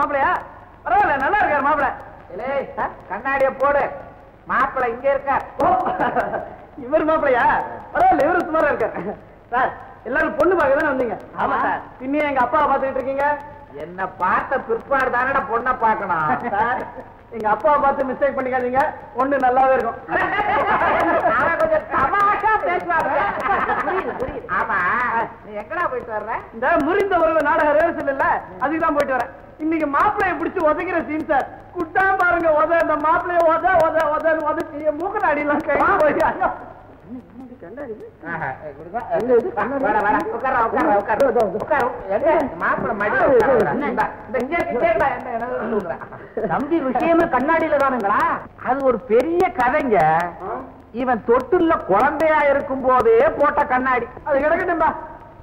மாப்பிளையா? பரவாயில்ல, நல்லா இருக்காரு மாப்பிள்ள. இல்லை கண்ணாடிய போடு, மாப்பிள்ள இங்க இருக்கார். இவர் மாப்பிளையா? பரவாயில்ல, இவரு சுமாரா இருக்காரு. சார் எல்லாரும் பொண்ணு பார்க்க தானே வந்தீங்க? ஆமா சார். பின்னியே எங்க அப்பாவை பாத்துக்கிட்டு இருக்கீங்க? என்ன பார்த்த பிற்பாடு தானே பொண்ணை பார்க்கணும். சார் எங்க அப்பாவை பார்த்து மிஸ்டேக் பண்ணிக்காதீங்க, ஒண்ணு நல்லாவே இருக்கும். ஆமா, நீ எங்கடா போயிட்டு வர்ற? இந்த முறிந்த உறவு நாடக ரிஹர்சல் இல்ல, அதுக்குதான் போயிட்டு வரேன். இன்னைக்கு மாப்பிள்ளைய பிடிச்சி உதைக்கிற சீன் சார். குட்டா பாருங்க உத, இந்த மாப்பிள்ளைய உத உத உத உதச்சி மூக்கன அடியெல்லாம் கை போய் கண்ணாடியில தானுங்களா? அது ஒரு பெரிய கதைங்க. இவன் தொட்டுள்ள குழந்தையா இருக்கும் போதே போட்ட கண்ணாடி. அது கிடக்கட்டும்பா,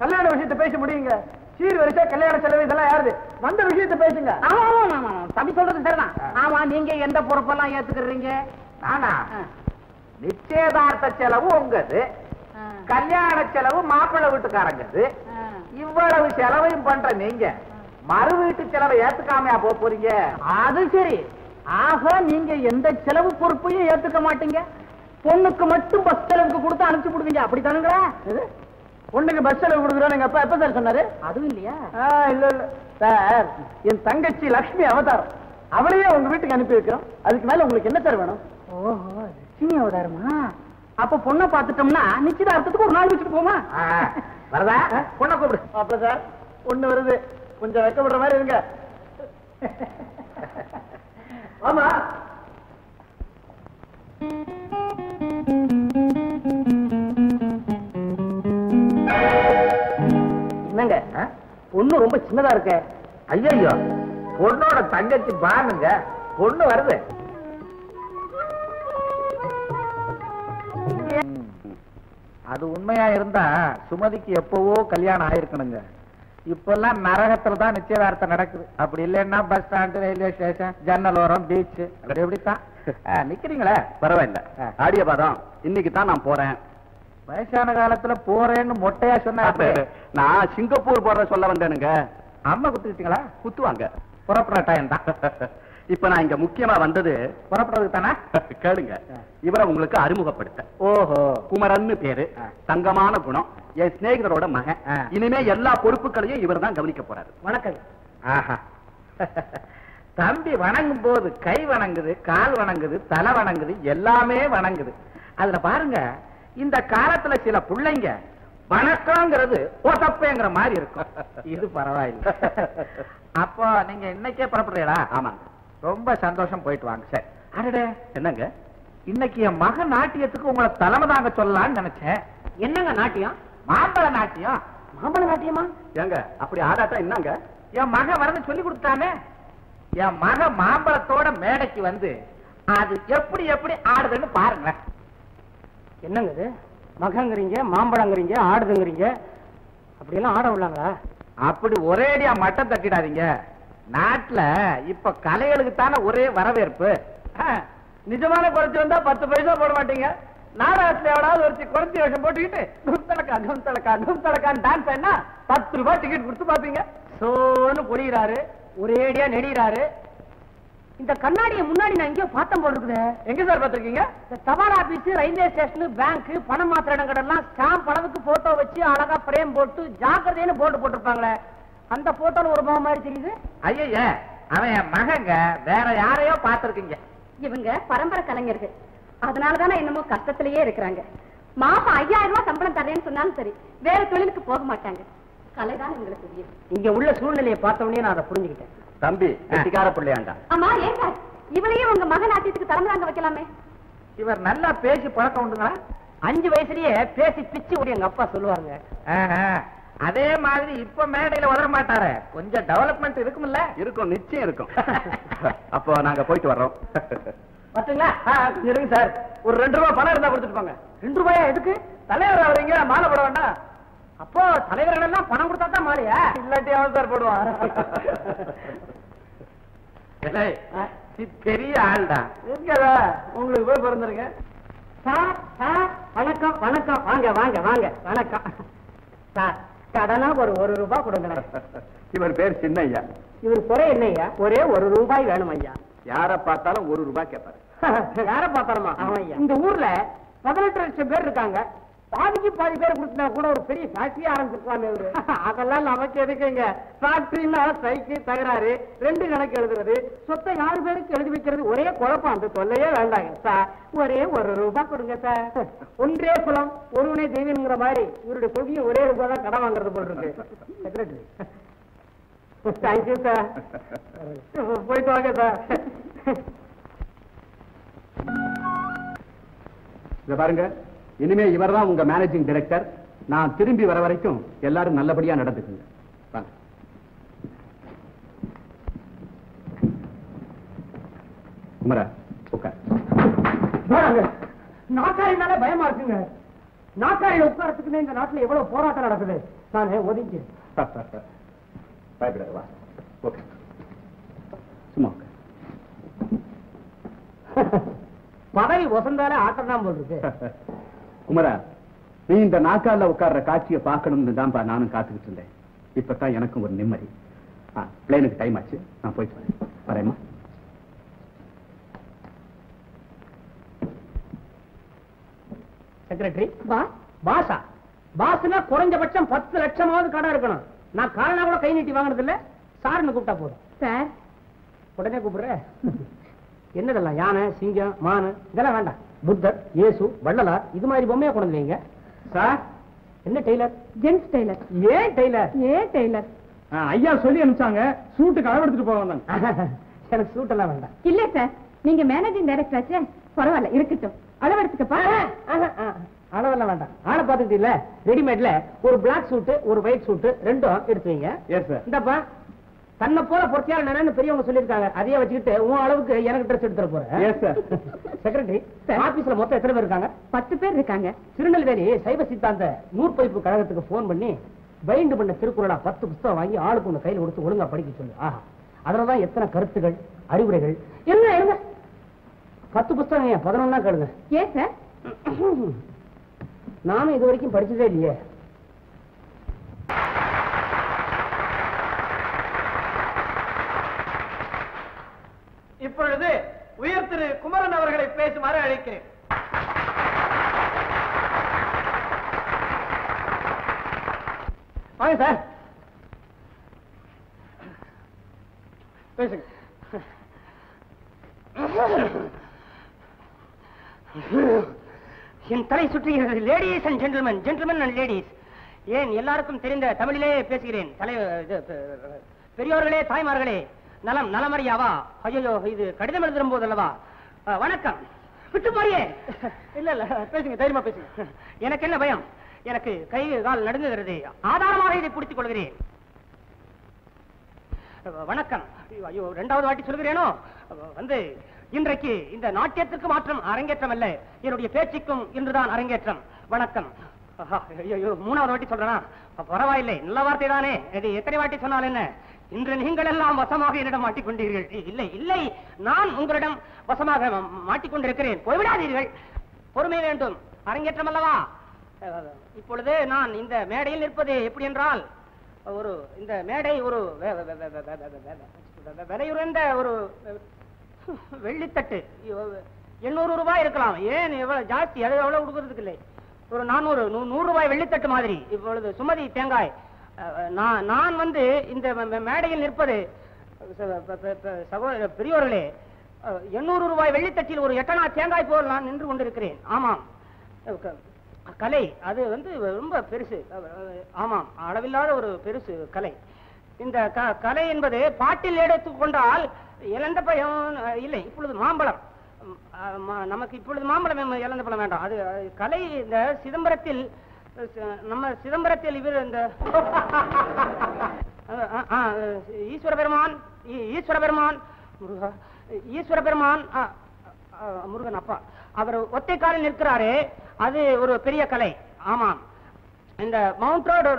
கல்யாண விஷயத்த பேச முடியுங்க. சீர் வரிசை கல்யாண செலவு இதெல்லாம் யாருது? வந்த விஷயத்த பேசுங்க. தம்பி சொல்றது சரிதான். ஆமா, நீங்க எந்த பொறுப்பெல்லாம் ஏத்துக்கிறீங்க? நானா? நிச்சயதார்த்த செலவு உங்கது, கல்யாண செலவு மாப்பிள்ளை வீட்டுக்காரங்கிறது. இவ்வளவு செலவையும் பண்ற நீங்க மறு வீட்டு செலவை ஏத்துக்காமையா போறீங்க? அது சரி. ஆக நீங்க எந்த செலவு பொறுப்பையும் ஏத்துக்க மாட்டீங்க. பொண்ணுக்கு மட்டும் பஸ் செலவுக்கு கொடுத்து அனுப்பிச்சு கொடுங்க, அப்படித்தானுங்களா? பொண்ணுக்கு பஸ் செலவு கொடுக்குறோம் எங்க அப்பா எப்ப சார் சொன்னாரு? அதுவும் இல்லையா? இல்ல இல்ல சார், என் தங்கச்சி லட்சுமி அவதாரம், அவளையே உங்க வீட்டுக்கு அனுப்பி வைக்கிறோம். அதுக்கு மேல உங்களுக்கு என்ன சார் வேணும்? ஓஹோ, லட்சுமி அவதாரமா? அப்ப பொண்ணை பாத்துட்டோம்னா நிச்சயதார்த்தத்துக்கு ஒரு நாள் வச்சுட்டு போமா? வரதா, பொண்ணை கூப்பிடு. அப்ப சார் ஒண்ணு வருது, கொஞ்சம் வைக்கப்படுற மாதிரி இருங்க. ஆமா, என்னங்க பொண்ணு ரொம்ப சின்னதா இருக்க? ஐயோ, பொண்ணோட தங்கச்சி பாருங்க, பொண்ணு வருது. அது உண்மையா இருந்தா சுமதிக்கு எப்பவோ கல்யாணம் ஆயிருக்கணுங்க. இப்பெல்லாம் நரகத்துல தான் நிச்சயதார்த்தம் நடக்குது. அப்படி இல்லைன்னா பஸ் ஸ்டாண்டு, ரயில்வே ஸ்டேஷன், ஜன்னலோரம், பீச், அப்படி எப்படித்தான் நிக்கிறீங்களே. பரவாயில்ல, ஆடிய பாதம் இன்னைக்கு தான் நான் போறேன். வயசான காலத்துல போறேன்னு மொட்டையா சொன்ன நான் சிங்கப்பூர் போற சொல்ல வந்தேனுங்க. அம்மா குத்துக்கிட்டீங்களா? குத்துவாங்க, புறப்படுற டைம் தான். இப்ப நான் இங்க முக்கியமா வந்தது புறப்படுறதுக்கு தானே. கேளுங்க, இவரை உங்களுக்கு அறிமுகப்படுத்த. ஓஹோ, குமரன்னு பேரு, தங்கமான குணம், என் ஸ்நேகிதரோட மகன். இனிமே எல்லா பொறுப்புகளையும் இவர் தான் கவனிக்க போறாரு. வணக்கம். ஆஹா, தம்பி வணங்கும் போது கை வணங்குது, கால் வணங்குது, தலை வணங்குது, எல்லாமே வணங்குது. அதுல பாருங்க, இந்த காலத்துல சில பிள்ளைங்க வணக்கம்ங்கிறது ஒத்தப்பேங்கிற மாதிரி இருக்கும். இது பரவாயில்லை. அப்போ நீங்க இன்னைக்கே புறப்படுறீங்களா? ஆமாங்க, ரொம்ப சந்தோஷம், போயிட்டு வாங்க சார். அடடே, என்னங்க இன்னைக்கு என் மகன் நாட்டியத்துக்கு உங்களை தலைமை தாங்க சொல்லலாம்னு நினைச்சேன். என்னங்க நாட்டியம்? மாம்பழ நாட்டியம். மாம்பழ நாட்டியமா? ஏங்க அப்படி ஆடாட்டம் என்னங்க? என் மகன் வரன்னு சொல்லி கொடுத்தானே, என் மகன் மாம்பழத்தோட மேடைக்கு வந்து அது எப்படி எப்படி ஆடுதுன்னு பாருங்களேன். என்னங்க இது? மகங்கிறீங்க, மாம்பழங்கிறீங்க, ஆடுதுங்கிறீங்க, அப்படியெல்லாம் ஆட விடலாங்களா? அப்படி ஒரேடியா மட்டம் தட்டிடாதீங்க. நாட்டுல இப்ப கலைகளுக்குத்தான ஒரே வரவேற்பு. நிஜமான குறைச்சி வந்தா 10 பைசா போட மாட்டீங்க. நாடகத்துல எவனாவது ஒருத்தி குறைச்சி வேஷம் போட்டுக்கிட்டு நும்தலக்கா நும்தலக்கா நும்தலக்கான்னு டான்ஸ் ஆனா 10 ரூபாய் டிக்கெட் கொடுத்து பாப்பீங்க. சோன்னு பொழிகிறாரு, ஒரேடியா நெடுகிறாரு. இந்த கண்ணாடியை முன்னாடி நான் எங்கேயோ பார்த்தம் போல இருக்குது. எங்க சார் பாத்துருக்கீங்க? தபால் ஆபீஸ், ரயில்வே ஸ்டேஷன், பேங்க், பணம் மாத்திர இடங்கள்லாம் ஸ்டாம்ப் அளவுக்கு போட்டோ வச்சு அழகா பிரேம் போட்டு ஜாக்கிரதைன்னு போட்டு போட்டிருப்பாங்களே. அந்த போட்டோல ஒரு முகம் மாதிரி தெரியுது. ஐயா, அவன் என் மகங்க, வேற யாரையோ பாத்துருக்கீங்க. இவங்க பரம்பரை கலைஞர்கள், அதனாலதானே என்னமோ கஷ்டத்திலேயே இருக்கிறாங்க. மாமா 5000 ரூபாய் சம்பளம் தரேன்னு சொன்னாலும் சரி, வேற தொழிலுக்கு போக மாட்டாங்க. கலைதான் இவங்களுக்கு தெரியும். இங்க உள்ள சூழ்நிலையை பார்த்தவனே நான் அதை புரிஞ்சுக்கிட்டேன். தம்பி கட்டிக்கார பிள்ளையாண்டா. ஆமா, ஏன் சார் இவளையே உங்க மகன் ஆத்தியத்துக்கு தலைமைதாங்க வைக்கலாமே? இவர் நல்லா பேசி பழக்கம் உண்டுங்களா? 5 வயசுலயே பேசி பிச்சு ஓடி எங்க அப்பா சொல்லுவாருங்க. அதே மாதிரி இப்ப மேடையில வளர மாட்டாரு. கொஞ்சம் டெவலப்மெண்ட் இருக்கும்ல? இருக்கும், நிச்சயம் இருக்கும். அப்போ நாங்க போயிட்டு வர்றோம். பாத்தீங்களா? இருங்க சார், ஒரு 2 ரூபாய் பணம் இருந்தா கொடுத்துட்டு போங்க. 2 ரூபாயா? எதுக்கு? தலைவர் ஆவறீங்க, மாலை போட வேண்டாம். அப்போ தலைவர்களெல்லாம் பணம் கொடுத்தா தான் மாலையா? இல்லாட்டி அவன் சார் போடுவான். பெரிய ஆள்டா இருக்கா, உங்களுக்கு போய் பிறந்திருங்க. சார் சார் வணக்கம். வணக்கம், வாங்க வாங்க வாங்க. வணக்கம் சார். கடனா ஒரு ரூபாய் கொடுங்க. இவர் பேர் சின்ன ஐயா. இவர் குறை என்ன ஐயா? ஒரே ஒரு ரூபாய் வேணும் ஐயா. யார பார்த்தாலும் ஒரு ரூபாய் கேட்பாரு. யார பார்த்தாலுமா? இந்த ஊர்ல 18 லட்சம் பேர் இருக்காங்க. பாதிக்கு பாதி பேர் கொடுத்தா கூட ஒரு பெரிய ஃபேக்டரி ஆரம்பிச்சிருக்கலாமே. அதெல்லாம் நமக்கு எதுக்குங்க? ஃபேக்டரினா சைக்கு தகராறு, 2 கணக்கு எழுதுறது, சொத்தை 6 பேருக்கு எழுதி வைக்கிறது, ஒரே குழப்பம். அந்த தொல்லையே வேண்டாங்க சார். ஒரே ஒரு ரூபாய் கொடுங்க சார். ஒன்றே குலம் ஒருவனே தெய்வம்ங்கிற மாதிரி இவருடைய கொள்கையை ஒரே ரூபாய் தான் கடன் வாங்குறது போல் இருக்கு. செக்ரட்டரி தேங்க்யூ சார், போயிட்டு வாங்க சார். இதை பாருங்க, இனிமே இவர் தான் உங்க மேனேஜிங் டைரக்டர். நான் திரும்பி வர வரைக்கும் எல்லாரும் நல்லபடியா நடந்துக்குங்க. நாக்காரினால பயமா இருக்குங்க. நாக்காரி உட்காரத்துக்குமே இந்த நாட்டுல எவ்வளவு போராட்டம் நடக்குது. நான் ஒதுங்கி பயப்படாதவா. ஓகே, சும்மா பதவி வசந்தாலே ஆட்டம் தான் போல் இருக்கு. குமரா, நீ இந்த நாக்கால உட்கார்ற காட்சியை பார்க்கணும்னு தான்ப்பா நானும் காத்துக்கிட்டு இருந்தேன். இப்பதான் எனக்கும் ஒரு நிம்மதி. பிளேனுக்கு டைம் ஆச்சு, நான் போயிட்டு வரேன். செக்ரட்டரி பாசா பாசுனா குறைஞ்சபட்சம் 10 லட்சமாவது கடன் இருக்கணும். நான் காரணா கூட கை நீட்டி வாங்கினது இல்ல. சார்னு கூப்பிட்டா போதும். சார் உடனே கூப்பிடுற. என்னதெல்லாம் யானை, சிங்கம், மானு இதெல்லாம் வேண்டாம். புத்தர், இயேசு, வள்ளலார் இது மாதிரி பொம்மையா கொண்டு வைங்க சார். என்ன டெய்லர்? Gents tailor. ஏன் டெய்லர்? ஏன் டெய்லர்? ஐயா சொல்லி அனுப்பிச்சாங்க, சூட்டுக்கு அளவு எடுத்துட்டு போக வந்தாங்க. எனக்கு சூட் எல்லாம் வேண்டாம். இல்ல சார், நீங்க மேனேஜிங் டைரக்டர் ஆச்சே, பரவாயில்ல இருக்கட்டும். அளவு எடுத்துக்கப்பா. அளவெல்லாம் வேண்டாம். ஆளை பார்த்துக்கிட்டு இல்ல, ரெடிமேட்ல ஒரு பிளாக் சூட்டு ஒரு ஒயிட் சூட்டு 2 எடுத்து வைங்க. இந்தப்பா தன்னை போல பொறுத்தியா என்னன்னு பெரியவங்க சொல்லியிருக்காங்க. அதையே வச்சுக்கிட்டு உன் அளவுக்கு எனக்கு ட்ரெஸ் எடுத்துட போறேன். செக்ரட்டரி, ஆபீஸ்ல மொத்தம் எத்தனை பேர் இருக்காங்க? 10 பேர் இருக்காங்க. திருநெல்வேலி சைவ சித்தாந்த நூற்பதிப்பு கழகத்துக்கு போன் பண்ணி பைண்ட் பண்ண திருக்குறளா 10 புத்தகம் வாங்கி ஆளுக்கு ஒண்ணு கையில் கொடுத்து ஒழுங்கா படிக்க சொல்லு. ஆஹா, அதனாலதான் எத்தனை கருத்துகள், அறிவுரைகள் என்ன எழுங்க. 10 புத்தகம் ஏன் 11 தான் கேளுங்க. ஏன் சார்? நானும் இது வரைக்கும் படிச்சதே இல்லையே. இப்பொழுது உயர் திரு குமரன் அவர்களை பேசுமாறு அழைக்கிறேன். வாங்க சார், பேசுங்க. என் தலை சுற்றுகிறது. Ladies and gentleman, gentleman and ladies, ஏன் எல்லாருக்கும் தெரிந்த தமிழிலே பேசுகிறேன். பெரியோர்களே, தாய்மார்களே, நலம் நலமறியாவா? ஐயோ, இது கடிதம் எழுதுற போது அல்லவா? வணக்கம். விட்டு போறியே. இல்ல இல்ல, பேசுங்க, தைரியமா பேசுங்க. எனக்கு என்ன பயம்? எனக்கு கை கால் நடுங்குகிறது. ஆதாரமாக இதை பிடித்துக் கொள்கிறேன். வணக்கம். ஐயோ, 2வது வாட்டி சொல்கிறேனோ. வந்து இன்றைக்கு இந்த நாட்டியத்திற்கு மாற்றம் அரங்கேற்றம் அல்ல, என்னுடைய பேச்சுக்கும் இன்றுதான் அரங்கேற்றம். வணக்கம். 3வது வாட்டி சொல்றேனா? பரவாயில்லை, நல்ல வார்த்தை தானே. இது எத்தனை வாட்டி சொன்னால் என்ன? இன்று நீங்கள் எல்லாம் வசமாக என்னிடம் மாட்டிக்கொண்டீர்கள். இல்லை இல்லை, நான் உங்களிடம் வசமாக மாட்டிக்கொண்டிருக்கிறேன். போய்விடாதீர்கள், பொறுமை வேண்டும். அரங்கேற்றம் அல்லவா? இப்பொழுது நான் இந்த மேடையில் நிற்பது எப்படி என்றால், ஒரு இந்த மேடை ஒரு விலையுறந்த ஒரு வெள்ளித்தட்டு. 800 ரூபாய் இருக்கலாம். ஏன் எவ்வளவு ஜாஸ்தி? எவ்வளவு கொடுக்கறதுக்கு இல்லை, ஒரு 400 100 ரூபாய் வெள்ளித்தட்டு மாதிரி. இப்பொழுது சுமதி தேங்காய், நான் வந்து இந்த மேடையில் நிற்பது சகோதர பெரியோர்களே 800 ரூபாய் வெள்ளித்தட்டில் ஒரு 8 அணா தேங்காய் போல் நான் நின்று கொண்டிருக்கிறேன். ஆமாம், கலை அது வந்து ரொம்ப பெருசு. ஆமாம், அளவில்லாத ஒரு பெருசு கலை. இந்த கலை என்பது பாட்டில் எடுத்துக்கொண்டால் இழந்த பழம் இல்லை. இப்பொழுது மாம்பழம், நமக்கு இப்பொழுது மாம்பழம் இழந்த பழம் வேண்டாம். அது கலை. இந்த சிதம்பரத்தில், நம்ம சிதம்பரத்தில் இவர் இந்த ஈஸ்வர பெருமான், முருகன் அப்பா அவர் ஒத்தை காலில் நிற்கிறாரு. அது ஒரு பெரிய கலை. ஆமாம், இந்த மவுண்ட் ரோடு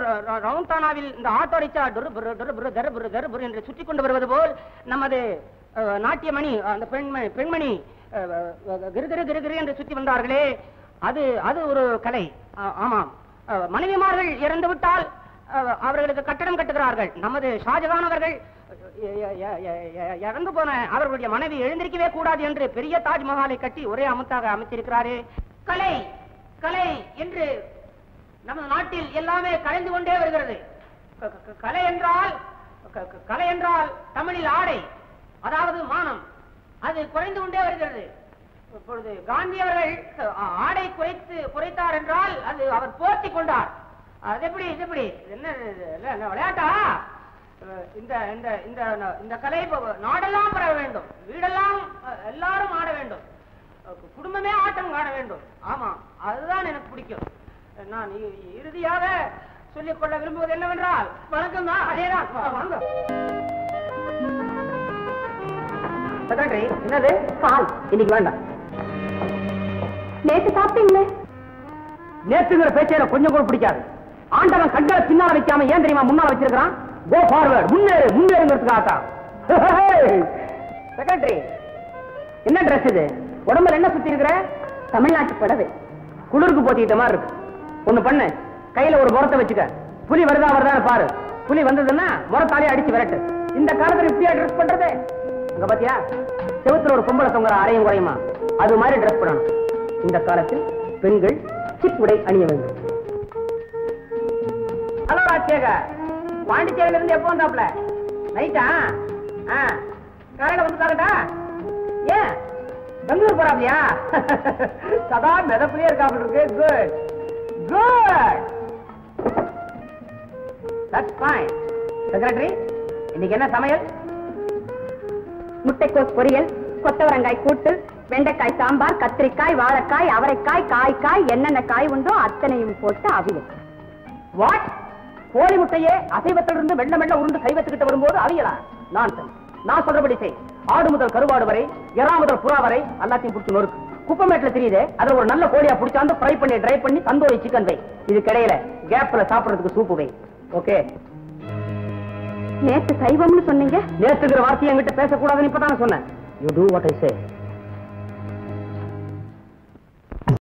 ரவுண்டானாவில் இந்த ஆட்டோ ரிக்ஷா டொரு என்று சுற்றி கொண்டு வருவது போல் நமது நாட்டியமணி அந்த பெண்மணி கிருகிரு கிருகிரு என்று சுற்றி வந்தார்களே, அது அது ஒரு கலை. ஆமாம், மனைவிமார்கள் இறந்துவிட்டால் அவர்களுக்கு கட்டடம் கட்டுகிறார்கள். நமது ஷாஜகான் அவர்கள் இறந்து போன அவர்களுடைய மனைவி எழுந்திருக்கவே கூடாது என்று பெரிய தாஜ்மஹாலை கட்டி ஒரே அமுத்தாக அமைத்திருக்கிறாரே. கலை கலை என்று நமது நாட்டில் எல்லாமே கலைந்து கொண்டே வருகிறது. கலை என்றால் தமிழில் ஆடை, அதாவது மானம், அது குறைந்து கொண்டே வருகிறது. இப்பொழுது காந்தி அவர்கள் ஆடை குறைத்தார் என்றால் அது அவர் போர்த்தி கொண்டார். அது எப்படி இது எப்படி என்ன விளையாட்டா? இந்த கலை நாடெல்லாம் பெற வேண்டும், வீடெல்லாம் எல்லாரும் ஆட வேண்டும், குடும்பமே ஆட்டம் காண வேண்டும். ஆமா, அதுதான் எனக்கு பிடிக்கும். நான் இறுதியாக சொல்லிக்கொள்ள விரும்புவது என்னவென்றால் வணக்கம் தான். அதேதான் என்னது பால் இன்னைக்கு வேண்டாம். நேற்று சாப்பிட்டீங்களே. நேற்றுங்கிற பேச்சை கொஞ்சம் கூட பிடிக்காது. ஆண்டவன் கண்களை பின்னால வைக்காம ஏன் தெரியுமா முன்னால வச்சிருக்கான்? கோ ஃபார்வர்ட், முன்னேறு முன்னேறுங்கிறதுக்காகத்தான். செக்ரட்டரி, என்ன ட்ரெஸ் இது? உடம்புல என்ன சுத்தி இருக்கிற? தமிழ்நாட்டு படவை, குளிருக்கு போத்திக்கிட்ட மாதிரி இருக்கு. ஒண்ணு பண்ணு, கையில ஒரு முரத்தை வச்சுக்க. புலி வருதா வருதான்னு பாரு. புலி வந்ததுன்னா முரத்தாலே அடிச்சு விரட்டு. இந்த காலத்துல இப்படியா ட்ரெஸ் பண்றது? அங்க பாத்தியா செவத்துல ஒரு பொம்பளை தொங்குற அரையும் குறையுமா? அது மாதிரி ட்ரெஸ் பண்ணணும். இந்த காலத்தில் பெண்கள் சிப் உடை அணிய வேண்டும். ஹலோ ராஜசேகர், பாண்டிச்சேரியில இருந்து எப்போ வந்தாப்ல? நைட்டா? காலையில வந்து காலட்டா? ஏன் பெங்களூர் போறாப்லையா? சதா மிதப்பிலே இருக்காப்ல இருக்கு. Good good, that's fine. Secretary, இன்னைக்கு என்ன சமையல்? முட்டைக்கோஸ் பொரியல், கொத்தவரங்காய் கூட்டு, வெண்டைக்காய் சாம்பார், கத்திரிக்காய், வாழைக்காய், அவரைக்காய், காய்க்காய், என்னென்ன காய் உண்டோ அத்தனையும் போட்டு அவியல். வாட்? கோழி முட்டையே அசைவத்திலிருந்து மெல்ல மெல்ல உருண்டு சைவத்துக்கிட்ட வரும்போது அவியலா? நான்சென்ஸ். நான் சொல்றபடி செய். ஆடு முதல் கருவாடு வரை, எறா முதல் புறா வரை எல்லாத்தையும் பிடிச்சி நொறுக்கு. குப்பமேட்டில் தெரியுது, அதை ஒரு நல்ல கோழியா பிடிச்சாந்து ஃப்ரை பண்ணி ட்ரை பண்ணி தந்தூரி சிக்கன் வை. இதுக்கிடையில கேப்ல சாப்பிடறதுக்கு சூப்பு வை. ஓகே. நேற்று சைவம்னு சொன்னீங்க. நேற்றுங்கிற வார்த்தையை என்கிட்ட பேசக்கூடாதுன்னு இப்பதான சொன்னேன். You do what I say.